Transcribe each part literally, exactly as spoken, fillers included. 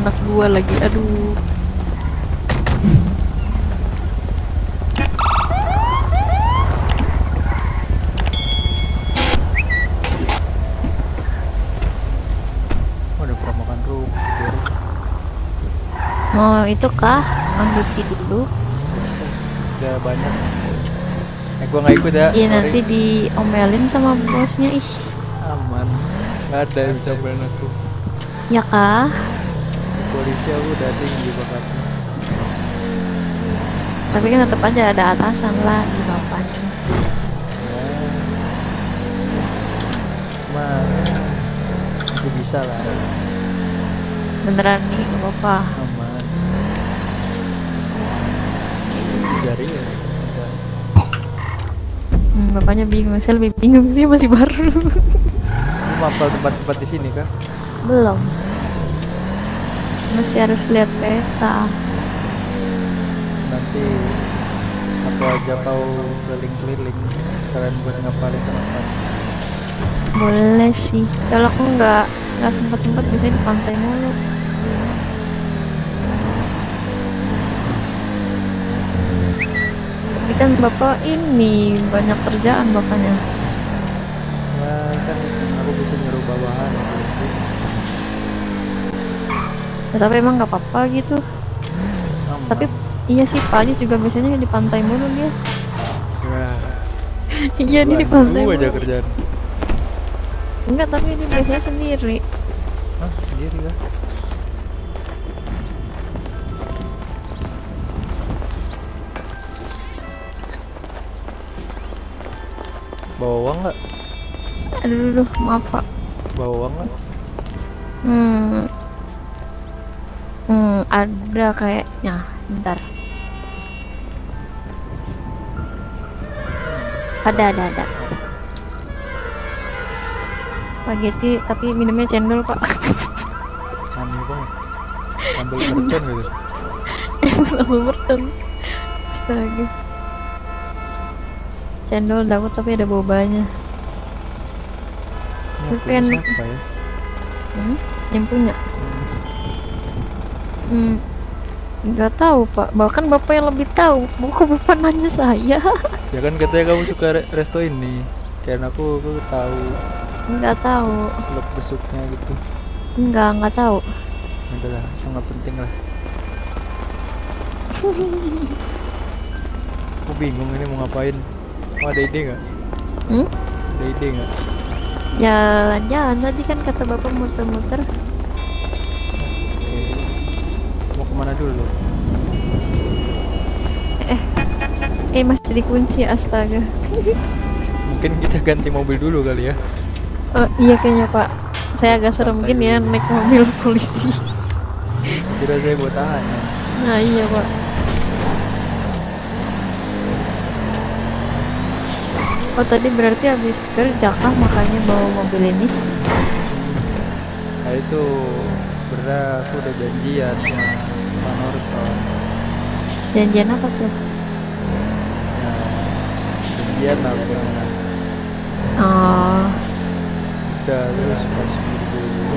anak gua lagi, aduh. Oh, itu kah? Ambil dulu. Udah banyak. Eh, gua nggak ikut ya. Iya, nanti diomelin sama bosnya. Ih. Aman. Nggak ada yang bisa belain aku. Ya kah? Polisi aku udah tinggi banget. Tapi kan tetap aja ada atasan lah di bawahnya. Nah, aku bisa lah. Beneran nih, nggak apa-apa. Aman. Jari ya. Hmm, bapaknya bingung, saya lebih bingung sih, masih baru. Mapel tempat-tempat di sini kah? Belum. Masih harus lihat peta. Nanti aku aja kau keliling-keliling, kalian buat ngapalin tempat. Boleh sih, kalau aku nggak nggak sempat-sempat biasanya di pantai mulu. Tapi kan bapak ini banyak kerjaan bapaknya. Nah, kan aku bisa nyuruh bawahan gitu. Ya, tapi emang nggak apa-apa gitu. Amat. Tapi iya sih, Pak Ajis juga biasanya di pantai mulu dia. Iya, dia di pantai mulu aja kerjaan. Enggak, tapi ini biasanya sendiri. Hah, sendiri lah. Bawa uang nggak? Aduh, aduh, maaf Pak. Bawa uang nggak? Hmm, hmm, ada kayaknya. Bentar. Ada, ada, ada. Spaghetti, tapi minumnya cendol Pak. Aneh banget. Sambal mercon gitu. Sambal mercon. Astaga. Cendol dapet tapi ada bobanya. Tapi enak. Siapa ya? Hmm? Yang punya? Hmm. Nggak tahu Pak. Bahkan bapak yang lebih tahu. Bukan bapak nanya saya. Ya kan katanya kamu suka resto ini. Karena aku, aku tahu. Enggak tahu. Seluk besuknya gitu. Enggak, enggak tahu. Udahlah, itu nggak penting lah. Aku bingung ini mau ngapain. Mau oh, ada ide nggak? Hmm? Ada ide nggak? Jalan-jalan tadi kan kata bapak muter-muter. Okay. Mau kemana dulu? Eh, eh masih dikunci, astaga. Mungkin kita ganti mobil dulu kali ya. Oh iya kayaknya Pak, saya agak serem mungkin ya naik mobil polisi. Kira saya buat tahan ya. Nah iya Pak. Oh tadi berarti habis kerja kah makanya bawa mobil ini? Nah itu sebenarnya aku udah janjian sama Pak Norto. Janjian apa tuh? Ya, janjian lah pokoknya. Oh. Udah, terus pas dulu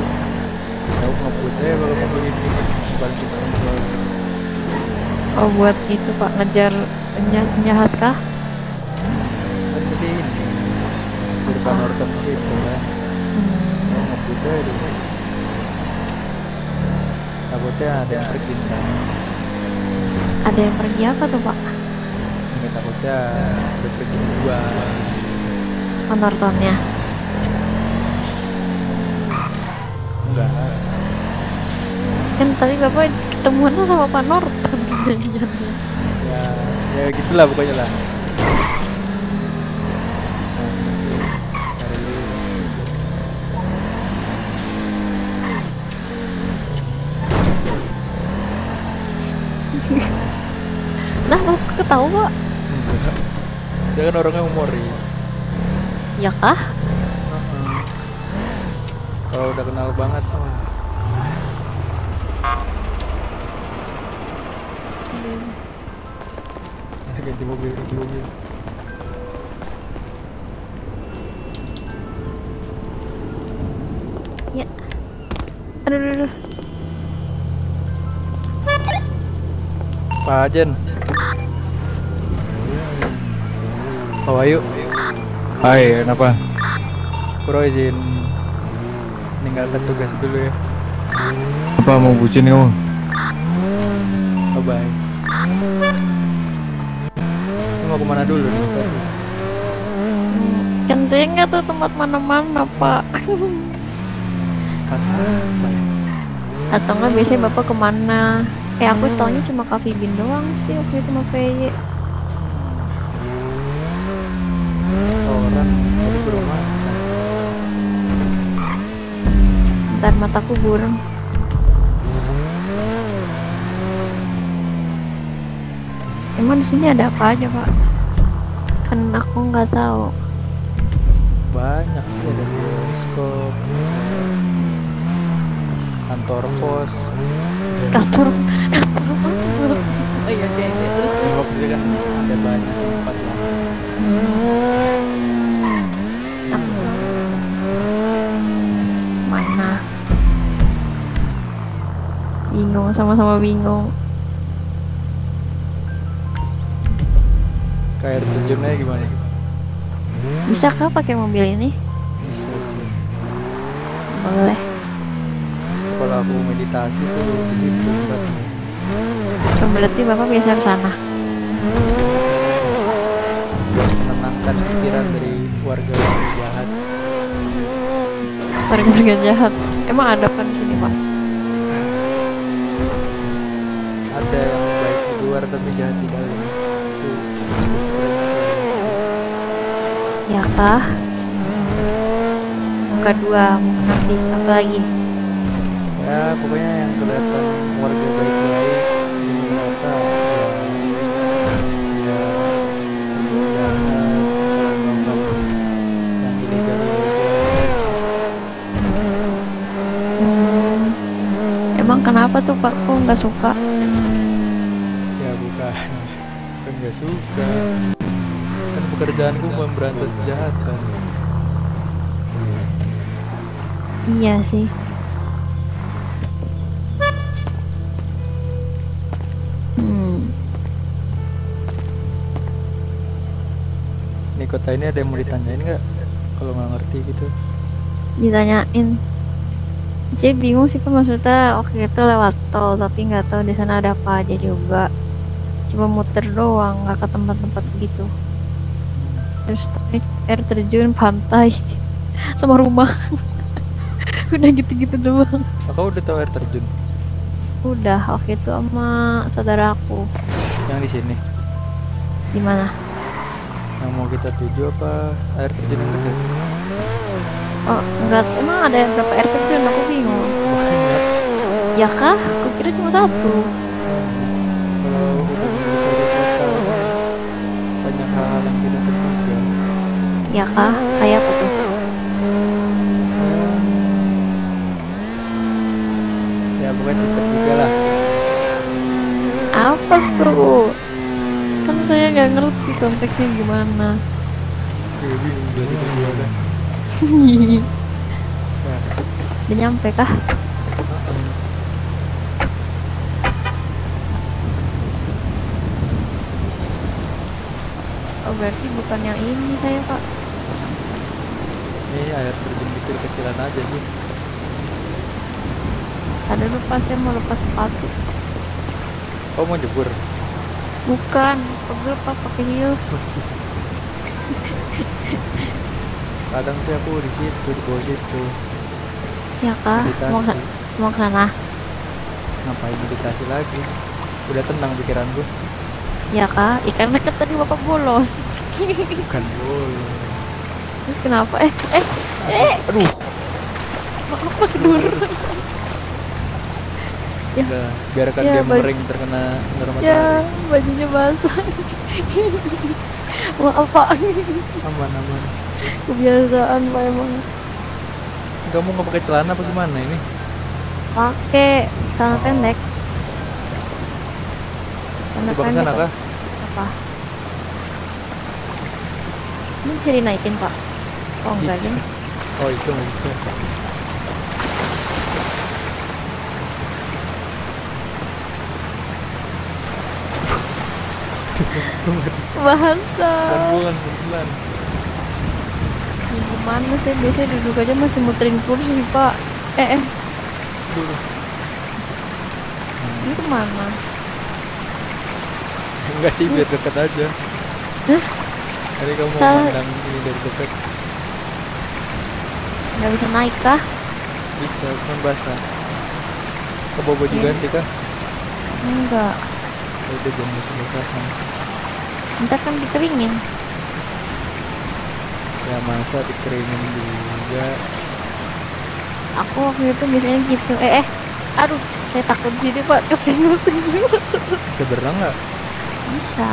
aku ngebut aja kalau mau beli ini balik ke barang jual. Oh buat itu Pak, ngejar penjahat kah? Kan jadi ini cerita Norton situ kan aku ngebut aja dulu takutnya ada yang pergi. Ada yang pergi apa tuh Pak? Ini takutnya ada pergi dua Nortonnya. Enggak. Kan tadi bapak ketemuannya sama Pak Norton. Ya, ya gitulah pokoknya lah. Nah, ketawa. Dia kan orangnya humoris. Ya kah? Kalau udah kenal banget tuh. Ganti mobil, ganti mobil. Ya. Aduh, aduh, aduh. Pak Jen. How are you? Hai, kenapa? Kuro izin meninggalkan tugas dulu ya. Apa mau bucin kamu? Bye-bye. Lu mau kemana dulu nih? Hmm, kan saya nggak tahu tempat mana-mana, Pak. Atau nggak biasanya Bapak kemana? Eh, aku taunya cuma Cafe Bean doang sih, waktu itu sama V Y. Orang dari rumah. Ntar mataku burung. Emang di sini ada apa aja, Pak? Kan aku nggak tahu. Banyak sih, ada bioskop, kantor pos. Kantor, kantor pos. Oh iya, oke, oke, terus. Bioskop juga ada banyak tempat lah. Mana? Bingung, sama-sama bingung. Kayak terjunnya gimana? Bisa kah pakai mobil ini? Bisa, bisa. Boleh. Kalau aku meditasi tuh di situ. Berarti Bapak biasa ke sana. Menenangkan pikiran dari warga jahat. Warga jahat. Emang ada apa di sini, Pak? Ada yang baik di luar tapi jahat di dalam. Ya kah? Yang kedua, munafik, apa lagi? Ya, pokoknya yang kelihatan warga baik-baik di mata ya, ya, yang ilegal. Hmm, emang kenapa tuh Pak? Kok nggak suka? Ya bukan, kan nggak suka. Pekerjaanku memberantas kejahatan. Iya sih. Hmm. Ini kota ini ada yang mau ditanyain nggak? Kalau nggak ngerti gitu. Ditanyain. Jadi bingung sih Pak, maksudnya waktu itu lewat tol tapi nggak tahu di sana ada apa aja juga. Cuma muter doang, nggak ke tempat-tempat gitu. Terus air terjun, pantai, sama rumah. Udah gitu-gitu doang. Kau udah tahu air terjun? Udah, waktu itu sama saudaraku. Yang di sini? Di mana? Yang mau kita tuju apa air terjun yang gede? Oh, enggak. Emang ada berapa air terjun? Aku bingung. Ya kah? Aku kira cuma satu. Ya kah? Kayak apa tuh? Ya bukan tiket juga lah. Apa tuh? Kan saya nggak ngerti konteksnya gimana. Ya bingung udah tiket juga kan? Udah nyampe kah? Oh berarti bukan yang ini saya, Pak. Ini air terjun kecil-kecilan aja sih. Ada lepas, saya mau lepas sepatu. Oh mau jebur? Bukan, pegel Pak, pakai heels. Kadang sih aku di situ, di bawah situ. Ya kak, mau mau sana? Ngapain meditasi lagi? Udah tenang pikiran gue. Ya kak, ikan deket tadi Bapak bolos. Bukan bolos. Terus kenapa? Eh, eh, eh. Aduh. Apa kedur? Ya, udah, biarkan ya, dia mering terkena sinar matahari. Ya, bajunya basah. Wah, apa? Aman, aman. Kebiasaan Pak emang. Kamu nggak pakai celana apa gimana ini? Pakai celana pendek. Celana pendek. Apa? Apa? Ini bisa dinaikin Pak. Oh enggak bisa. Oh itu nggak bisa. Bahasa. Bulan bulan. Gimana sih, biasanya duduk aja masih muterin kursi pak. Eh eh. Dulu. Ini kemana? Enggak sih, biar dekat aja. Hah? Tadi kamu mau mandang ini dari dekat. Nggak bisa naik kah? Bisa, kan basah. Kebobo juga nanti kah? Enggak. Udah jam basah-basahan. Ntar kan dikeringin. Ya masa dikeringin juga. Aku waktu itu biasanya gitu. Eh eh, aduh, saya takut sini pak, kesini-kesini. Bisa berenang nggak? Bisa.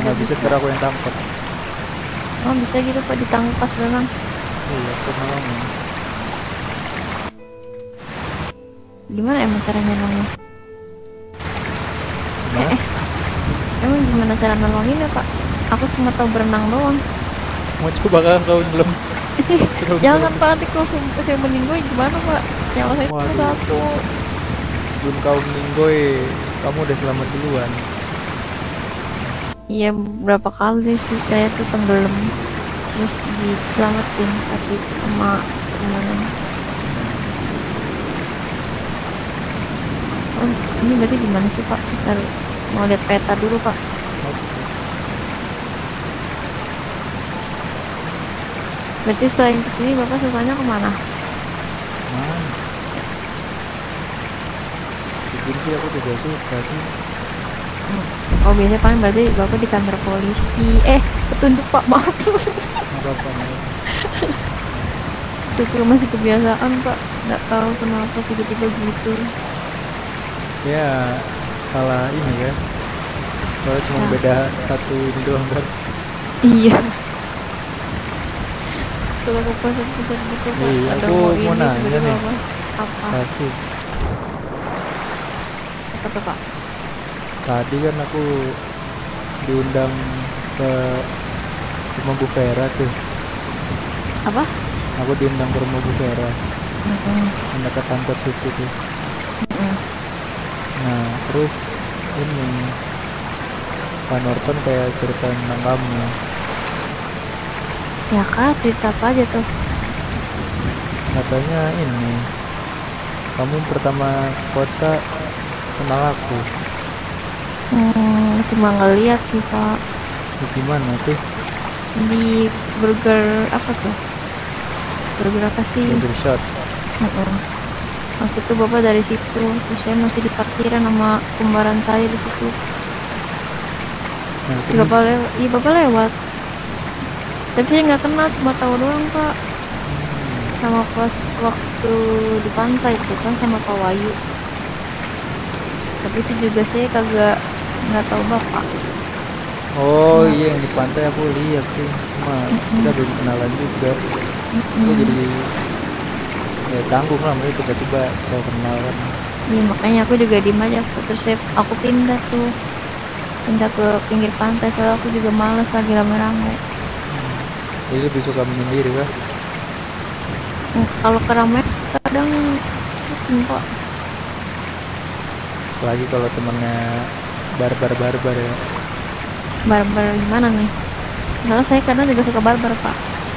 Nggak bisa, ntar aku yang tangkap. Oh bisa gitu pak, ditangkap pas berenang. Iya, aku malam. Gimana emang caranya nolongin? Eh, eh, emang gimana cara nolongin ya pak? Aku cuma tahu berenang doang. Mau coba kan kau belum? Jangan pak, nanti kalau saya meninggoy gimana pak? Nyawa saya cuma satu. Belum kau meninggoy, kamu udah selamat duluan. Iya, berapa kali sih saya tuh tenggelam terus diselamatin tapi sama teman. Oh, ini berarti gimana sih pak? Ntar mau lihat peta dulu pak. Berarti selain kesini bapak sukanya kemana? Nah, begini sih aku tidak suka sih. Oh biasanya paling berarti bapak di kantor polisi. Eh petunjuk pak, maaf. Syukur masih kebiasaan pak, nggak tahu kenapa tiba-tiba gitu. Ya salah ini kan, soalnya cuma nah, beda satu ini doang kan. Iya. Soalnya bapak sempat gitu pak. Iya, ada aku mau, mau nanya nih. Apa? Kasih. Apa tuh pak? Tadi kan aku diundang ke rumah Bu Vera tuh. Apa? Aku diundang ke rumah Bu Vera. Mm-hmm. Mendekat angkot situ tuh. Mm-hmm. Nah terus ini Pak Norton kayak cerita tentang kamu. Ya kak, cerita apa aja tuh? Katanya ini kamu pertama kota kenal aku. Hmm, cuma ngeliat sih pak. Di mana tuh? Di burger apa tuh? Burger apa sih? Burger shot. Mm-mm. Waktu itu bapak dari situ, terus saya masih di parkiran sama kembaran saya di situ. Nah, terus... bapak lewat, iya bapak lewat. Tapi saya nggak kenal, cuma tahu doang pak. Sama pas waktu di pantai itu kan sama Pak Wayu. Tapi itu juga saya kagak nggak tahu bapak. Oh nah, iya yang di pantai aku lihat sih, cuma mm -hmm. kita belum kenalan juga. Mm -hmm. Aku jadi ya canggung lah, mereka tiba-tiba saya kenalan. Iya makanya aku juga diem aja, terus saya, aku pindah tuh, pindah ke pinggir pantai, soalnya aku juga males lagi rame-rame. Jadi lebih suka menyendiri kah? Nah, kalau keramai kadang pusing kok. Lagi kalau temennya barbar barbar ya. Barbar gimana nih? Kalau saya karena juga suka barbar pak.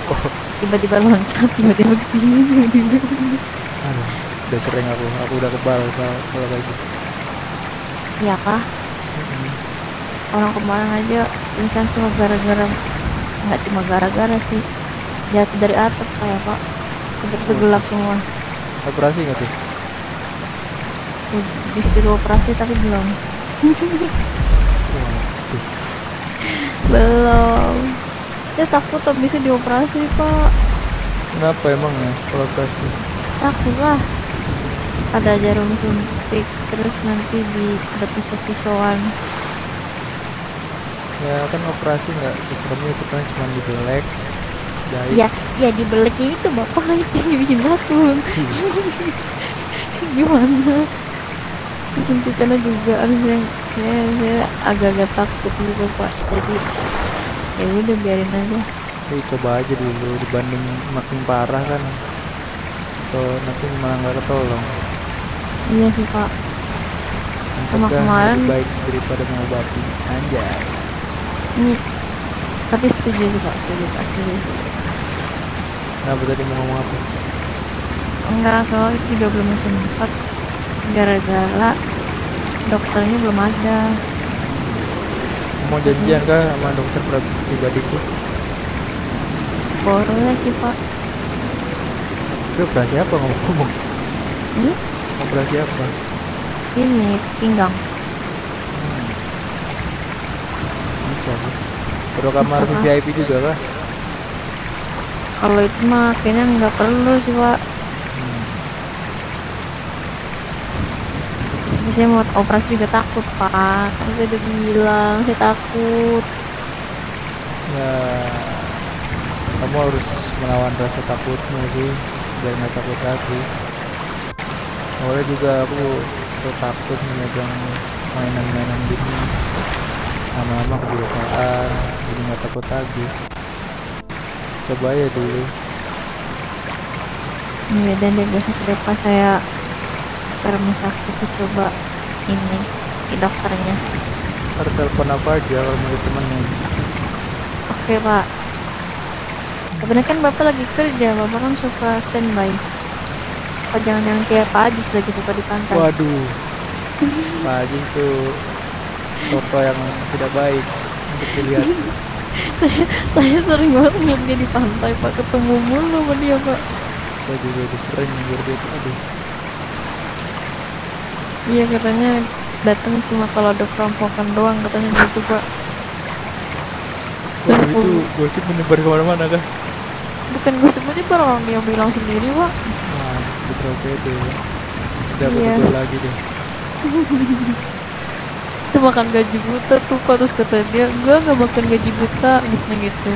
Oh. Tiba-tiba loncat, tiba-tiba kesini, tiba-tiba. Aduh, udah sering aku, aku udah kebal kalau kayak gitu. Iya kah? Mm-hmm. Orang kemarin aja insan cuma gara-gara, nggak cuma gara-gara sih. Jatuh dari atap saya pak, tiba-tiba gelap semua. Operasi nggak tuh? Disuruh operasi tapi belum. Belum. Ya takut tak bisa dioperasi pak. Kenapa emang ya kalau operasi? Takut lah. Ada jarum suntik terus nanti di ada pisau-pisauan. Ya kan operasi nggak seseremnya itu kan cuma dibelek. Jahit. Ya ya dibeleknya itu bapak itu bikin aku. Gimana? Suntikannya juga harusnya saya, saya agak-agak takut juga pak, jadi ya udah biarin aja. Jadi coba aja dulu dibanding makin parah kan, atau nanti malah nggak ketolong. Iya sih pak. rumah kemarin baik daripada mengobati. Anjay. Ini tapi setuju sih Pak, setuju Pak, setuju sih. Kenapa tadi mau ngomong apa? Enggak, soalnya juga belum sempat gara-gara dokternya belum ada. Mau janjian kah sama dokter pribadiku? Boleh sih Pak. Itu operasi apa ngomong-ngomong? Iya? Operasi apa? Ini, pinggang. Hmm. Bisa sih. Perlu kamar V I P juga kah? Kalau itu mah kayaknya nggak perlu sih Pak. Saya mau operasi juga takut Pak, kan saya udah bilang saya takut. Ya, kamu harus melawan rasa takutmu sih, biar nggak takut lagi. Awalnya juga aku tuh takut memegang mainan-mainan gini, lama-lama kebiasaan, jadi nggak takut lagi. Coba ya dulu. Ya, dan dari biasa kenapa saya terus aku coba ini ke dokternya. Tertelepon apa aja sama temennya? Oke Pak. Sebenarnya kan Bapak lagi kerja, Bapak kan suka standby. Apa jangan-jangan kayak Pak Ajis lagi suka di pantai? Waduh. Pak Ajis itu foto yang tidak baik untuk dilihat. Saya sering banget ngeliat dia di pantai Pak, ketemu mulu sama dia Pak. Saya juga sering ngeliat dia itu, aduh. Iya katanya datang cuma kalau ada perampokan doang katanya gitu Pak. Wah itu gosip menyebar kemana-mana kah? Bukan gosip menyebar, orang dia bilang sendiri Pak. Nah betul beda ya. Udah iya. Betul lagi deh. Itu makan gaji buta tuh Pak, terus kata dia gue gak makan gaji buta gitu gitu.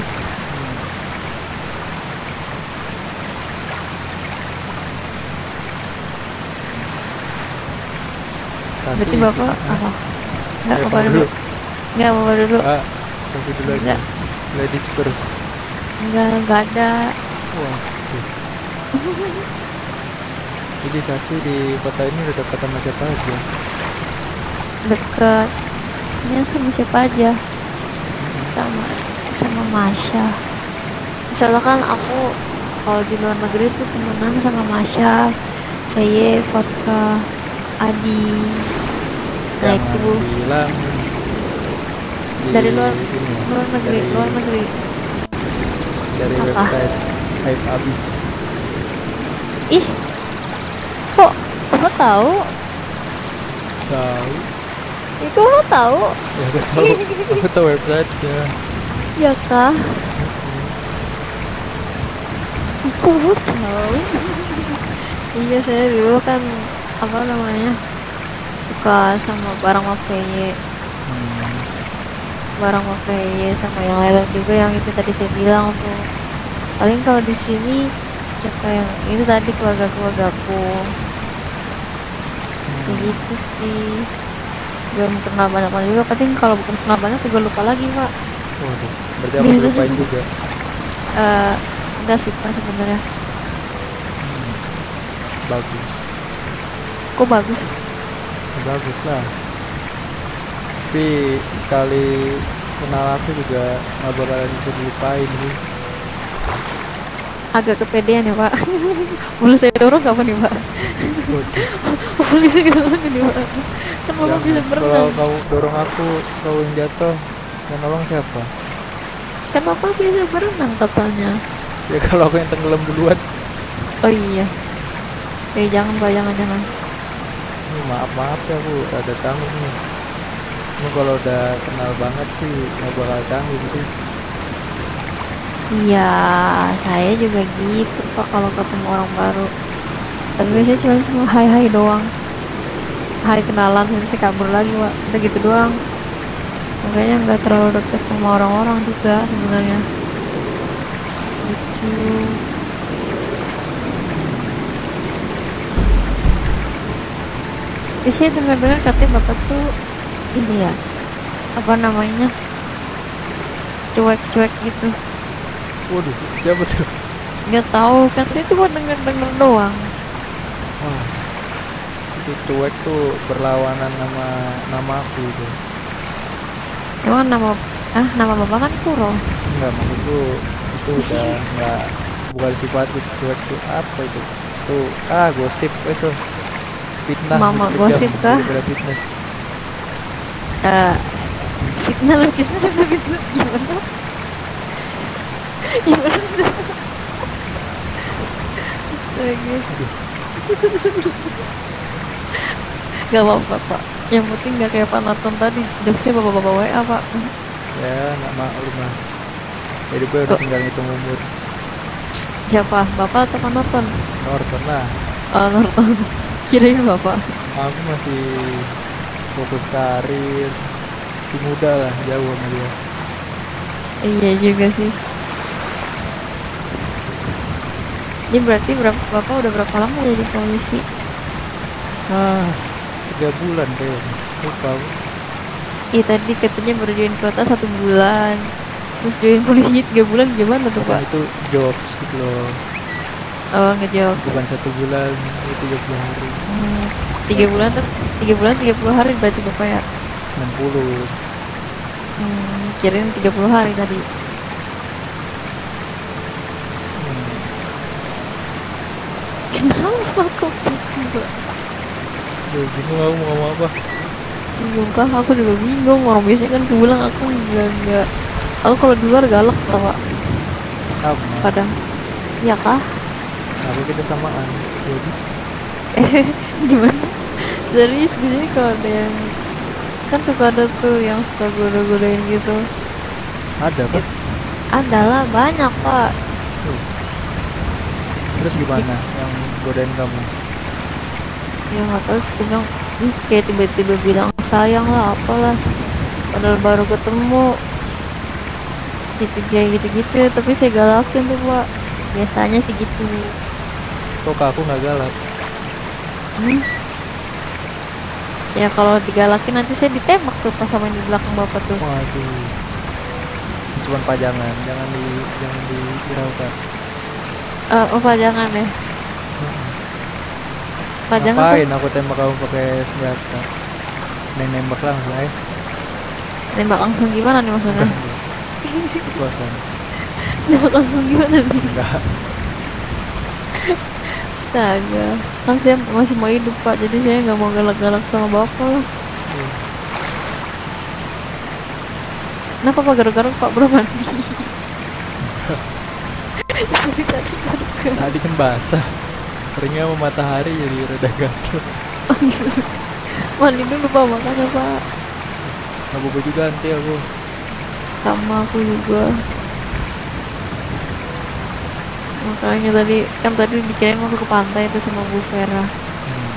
Berarti Bapak apa? Enggak apa dulu. Enggak apa dulu. Ah, kasih dulu aja. Ladies first. Enggak, enggak ada. Wah. Jadi Sasi di kota ini udah dekat sama siapa aja? Dekatnya sama siapa aja? Sama sama Masya. Soalnya kan aku kalau di luar negeri tuh temenan sama Masya, Faye, Vodka, Adi. Nah itu bilang dari luar luar negeri dari, luar negeri dari apa? Website hype abis. Ih kok kamu tahu? Tahu itu lo tahu? Ya aku tahu. Aku tahu website ya. Ya kah? Aku tahu. Iya saya dulu kan apa namanya suka sama barang mafeye, hmm. barang mafeye sama yang lain juga yang itu tadi saya bilang tuh. Paling kalau di sini siapa yang itu tadi keluarga keluargaku begitu hmm. sih. Belum kenal banyak banyak juga, paling kalau bukan kenal banyak juga lupa lagi Pak. Waduh, berarti aku lupain juga. Uh, enggak sih Pak sebenarnya. Hmm. Bagus. Kok bagus? Bagus lah. Tapi sekali kenal aku juga nggak bakalan bisa dilupain nih. Agak kepedean ya Pak. Boleh saya dorong kapan nih Pak? Boleh saya dorong nih Pak? Kan Bapak bisa berenang. Kalau kau dorong aku, kau yang jatuh, yang nolong siapa? Kan Bapak bisa berenang katanya. Ya kalau aku yang tenggelam duluan. Oh iya. Eh jangan Pak, jangan jangan. Maaf maaf ya Bu, ada tamu nih. Ini kalau udah kenal banget sih nggak bakal tanggung sih. Iya, saya juga gitu Pak kalau ketemu orang baru. Tapi biasanya cuma cuma hai hai doang. Hai kenalan terus kabur lagi Pak. Udah gitu doang. Makanya nggak terlalu deket sama orang-orang juga sebenarnya. Gitu. Biasanya dengar-dengar katanya Bapak tuh ini ya apa namanya cuek-cuek gitu. Waduh, siapa tuh? Nggak tahu, katanya tuh buat denger-denger doang. Wah, itu cuek tuh berlawanan nama nama aku itu. Emang nama ah nama bapak kan Kuro? Enggak, maksudku itu udah enggak, bukan sifat cuek tuh apa itu tuh ah gosip itu fitnah. Mama gosip kah? Fitness. Uh, fitnah lagi fitness fitness gimana? Gimana? Lagi. Gak apa-apa Pak, yang penting gak kayak Pak Nathan tadi jokesnya bapak-bapak W A Pak. Ya gak maklum lah, jadi gue udah tinggal ngitung umur. Siapa? Bapak atau Pak Nathan? Norton lah. Oh Norton, kirain bapak. Aku masih fokus karir, si muda lah, jauh sama dia. Iya juga sih. Ini berarti berapa, bapak udah berapa lama jadi polisi? Ah, tiga bulan deh. Lupa. Iya tadi katanya baru join kota satu bulan, terus join polisi tiga bulan gimana tuh Pak? Itu jokes gitu loh. Oh ngejokes. Bukan satu bulan, itu tiga puluh hari. Hmm, tiga bulan tuh, tiga bulan tiga puluh hari berarti bapak ya? Enam puluh. Hmm, kirain tiga puluh hari tadi. Kenapa kok pusing Pak? Duh, bingung aku mau ngomong apa? Bingung kah? Aku juga bingung, orang biasanya kan pulang aku enggak enggak. Aku kalau di luar galak tau Pak. Apa? Kadang. Iya kah? Aku kita samaan. Jadi? Eh, gimana? Serius biasanya kalau ada yang kan suka ada tuh yang suka goda-godain gitu. Ada Pak? Adalah banyak Pak. Tuh. Terus gimana yang godain kamu? Ya nggak tahu sih, bilang ih kayak tiba-tiba bilang sayang lah apalah, padahal baru ketemu gitu kayak gitu-gitu, tapi saya galakin tuh Pak, biasanya sih gitu. Kok aku nggak galak? Hmm? Ya kalau digalakin nanti saya ditembak tuh pas sama yang di belakang bapak tuh. Waduh, cuman pajangan, jangan di jangan dihiraukan. Uh, oh pajangan deh. Pajangan. Ngapain aku tembak kamu pakai senjata? Nembak langsung ya. Nembak langsung gimana nih maksudnya? Kekuasaan. Nembak langsung gimana nih? Enggak. Astaga. Kan saya masih mau hidup Pak, jadi saya nggak mau galak-galak sama bapak lah. Hmm. Kenapa Pak garuk-garuk Pak bro mandi? Tadi tadi kan tadi kan basah, keringnya sama matahari jadi rada gatel. Mandi dulu Pak, makanya Pak. Aku nah, juga nanti aku. Sama aku juga. Makanya tadi kan tadi dikirain mau ke pantai itu sama Bu Vera. Hmm.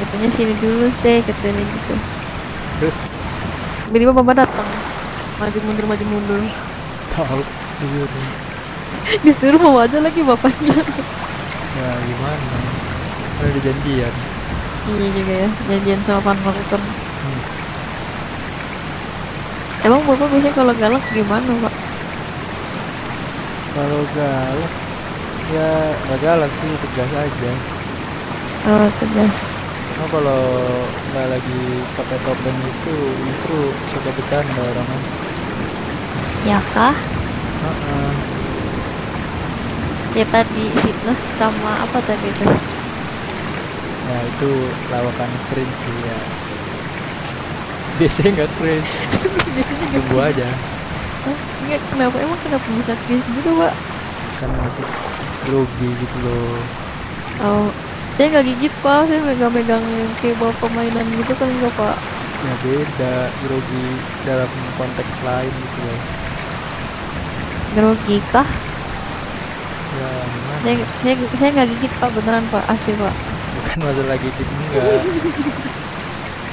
Katanya sini dulu sih, katanya gitu. Terus tiba-tiba bapak datang, maju mundur maju mundur. Tahu. Disuruh mau aja lagi bapaknya. Ya gimana? Udah ada janjian. Iya juga ya, janjian sama Panmorton. Hmm. Emang bapak biasanya kalau galak gimana Pak? Kalau galak, ya nggak galak sih, tegas aja. Oh tegas. Nah kalau nggak lagi pakai topeng itu, itu suka bercanda orangnya. Ya kah? Uh-uh. Ya tadi fitness sama apa tadi itu? Nah itu lawakan cringe sih ya. Biasanya nggak cringe. Biasanya tunggu aja. Hah? Nggak, kenapa emang kenapa bisa cringe gitu Pak? Kan masih grogi gitu loh. Oh, saya nggak gigit Pak, saya megang-megang kayak bawa permainan gitu kan nggak Pak? Ya beda, grogi dalam konteks lain gitu loh. Grogi kah? Ya, saya, saya saya nggak gigit Pak, beneran Pak, asli Pak. Bukan masalah gigit enggak.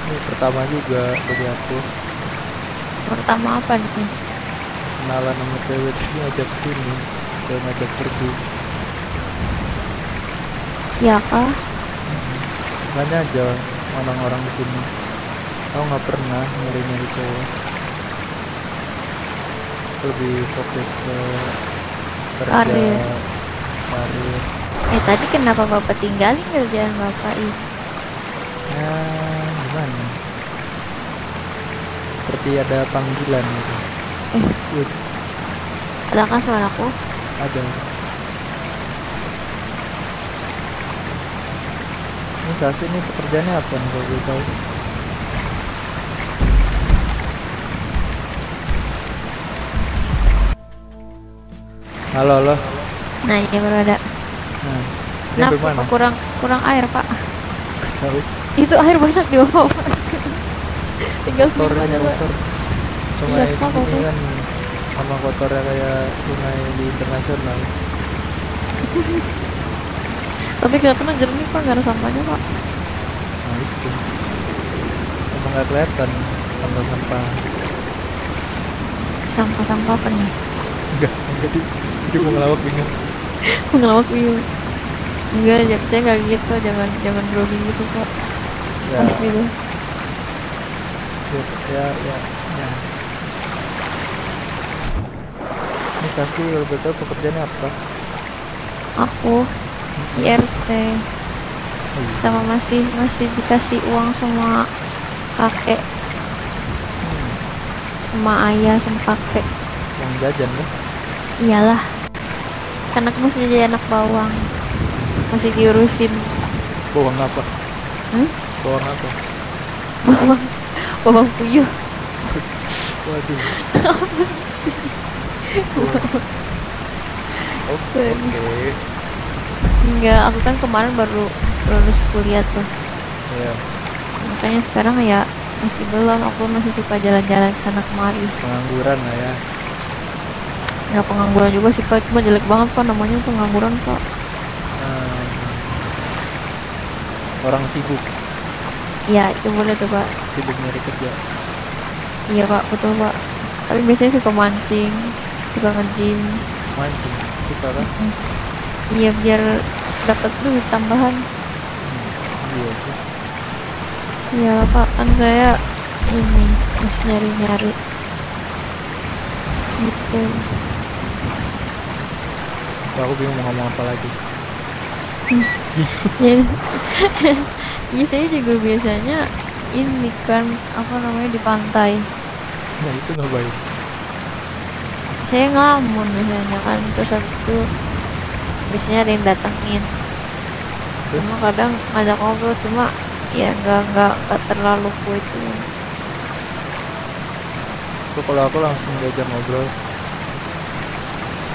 Ini pertama juga bagi aku. Pertama apa nih? Kenalan sama cewek ini ajak sini, saya ngajak pergi. Ya Kak. Banyak aja orang-orang di sini. Aku nggak pernah nyari-nyari cewek. Lebih fokus ke kerja, karir. Eh tadi kenapa bapak tinggalin kerjaan bapak itu? eh, gimana? Seperti ada panggilan gitu. Eh, Good. Adakah suaraku? Ada. Ini Sasi ini pekerjaannya apa nih kalau gue tahu? Halo, halo. Nah, iya baru ada. Nah, kenapa mana? kurang kurang air, Pak? Tahu. Itu air banyak di bawah, Pak. Tinggal kotornya kotor. Sungai iya, di sini kan sama kotornya kayak sungai di internasional. Tapi kelihatan jernih, Pak, nggak ada sampahnya, Pak. Nah, itu. Emang nggak kelihatan sampah-sampah. Sampah-sampah apa nih? Enggak, jadi cuma ngelawak bingung. Ngelawak bingung. Enggak, saya nggak gitu, jangan jangan grogi gitu, Pak. Ya. Pasti tuh. Ya, ya, ya. Ini Sasi lebih tahu pekerjaannya apa? Aku I R T. Hmm. Sama masih masih dikasih uang sama kakek. Hmm. Sama ayah sama kakek. Yang jajan kan? Iyalah. Karena aku masih jadi anak bawang. Masih diurusin. Bawang apa? Hmm? Bawang apa? Bawang bawang puyuh. Waduh. Oke. Okay. Enggak, aku kan kemarin baru lulus kuliah tuh. Iya. Yeah. Makanya sekarang ya masih belum, aku masih suka jalan-jalan kesana kemari. Pengangguran lah ya. Nggak pengangguran juga sih, Pak, cuma jelek banget, Pak, namanya pengangguran, Pak. Hmm. Orang sibuk. Iya, itu boleh tuh, Pak. Sibuk nyari kerja. Iya, Pak, betul, Pak. Tapi biasanya suka mancing, suka nge-gym. Mancing, suka kan? Iya, biar dapat duit tambahan. Hmm, iya sih. Iya, Pak, kan saya ini harus nyari-nyari gitu. Wah, aku bingung mau ngomong apa lagi. Iya, saya juga biasanya ini kan apa namanya di pantai. Nah itu nggak baik. Saya ngelamun biasanya kan, terus habis itu biasanya ada yang datangin. Terus? Cuma kadang ngajak ngobrol, cuma ya nggak nggak terlalu kuat itu. Kalau aku langsung diajak ngobrol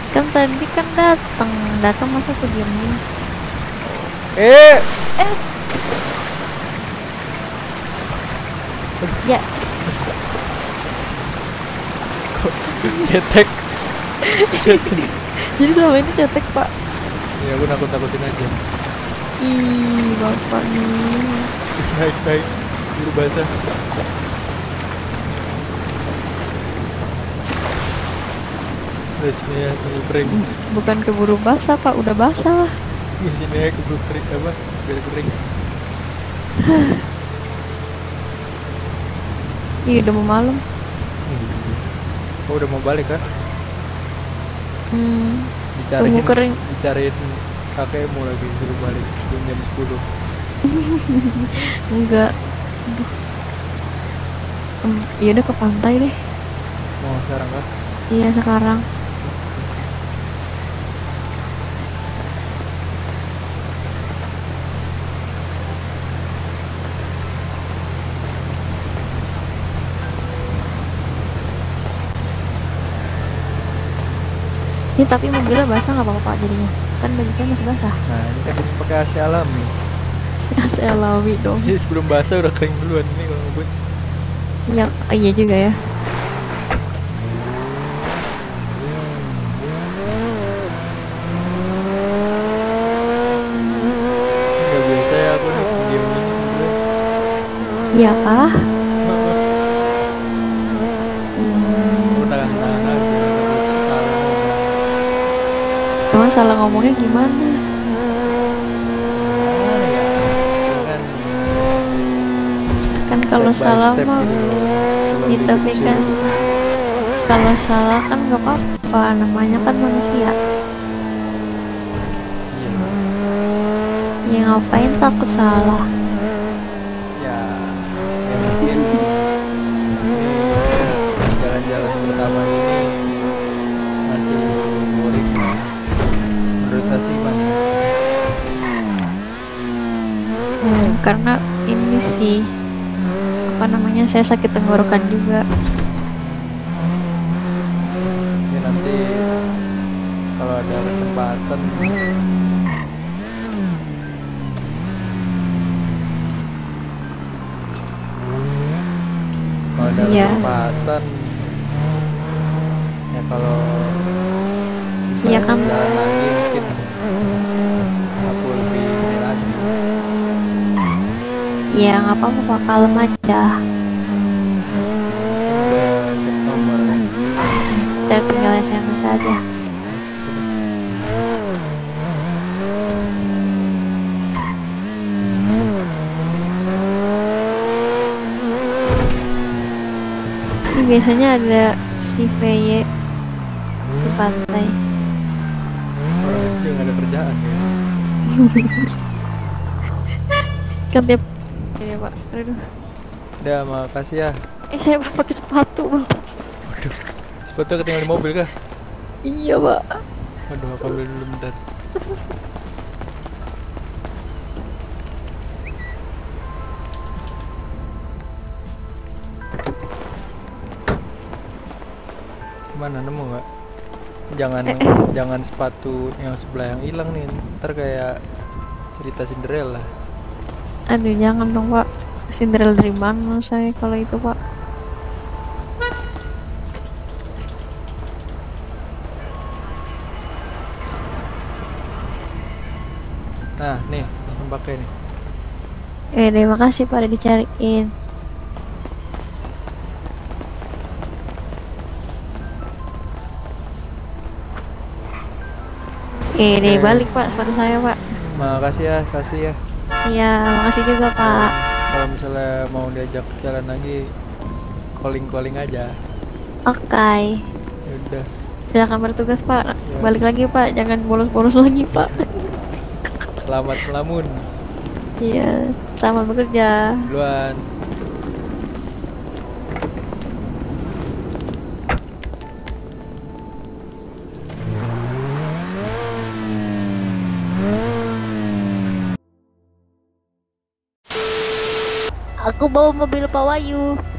kan, tadi kan datang datang masa aku diemin. eh eh ya cetek cetek jadi selama ini cetek, Pak. Ya aku nakut nakutin aja. Ih, bapak nih. Baik baik guru bahasa. Biasanya ya, tunggu kering. Bukan keburu basah, Pak, udah basah lah. Di sini ya keburu kering apa? Biar kering. Iya udah mau malam. Hmm. Oh udah mau balik kan? Hmm. Dicariin, tunggu kering. Dicariin kakekmu lagi suruh balik sebelum jam sepuluh. Enggak. Hmm, iya udah ke pantai deh. Mau sekarang kan? Iya sekarang. Ini tapi mobilnya basah nggak apa-apa, Pak, jadinya kan baju saya masih basah. Nah ini kan pakai A C alami. A C alami dong. Jadi sebelum basah udah kering duluan ini kalau ngebut. Iya, oh, iya juga ya. Nggak biasa ya aku nih diam-diam. Iya kah? Salah ngomongnya gimana? Kan kalau salah mah ya, tapi kan kalau salah kan nggak apa-apa, namanya kan manusia. Ya ngapain takut salah? apa namanya, saya sakit tenggorokan juga. Ya nanti kalau ada kesempatan kalau ada iya. kesempatan ya kalau iya kamu ya nggak apa-apa, kalem aja. Ntar tinggal S M S aja. Ini biasanya ada si V Y di pantai. Dia nggak ada kerjaan ya. Kan tiap Pak, aduh. Udah, makasih ya. Eh, saya pakai sepatu. Waduh, sepatu ketinggalan di mobil kah? Iya, Pak. Waduh, aku ambil dulu bentar. Mana nemu nggak? Jangan, eh. jangan sepatu yang sebelah yang hilang nih. Ntar kayak cerita Cinderella. Aduh, jangan dong Pak, Cinderella dari mana saya kalau itu Pak. Nah nih, langsung pakai nih. Eh terima kasih Pak udah dicariin. Eh deh balik Pak sepatu saya Pak. Makasih ya Sasi ya. Iya, makasih juga Pak. Kalau misalnya mau diajak jalan lagi, calling-calling aja. Oke. Okay. Udah. Silakan bertugas Pak. Ya. Balik lagi Pak, jangan bolos-bolos lagi Pak. Selamat melamun. Iya, selamat bekerja. Duluan. Aku bawa mobil Pak Wayu.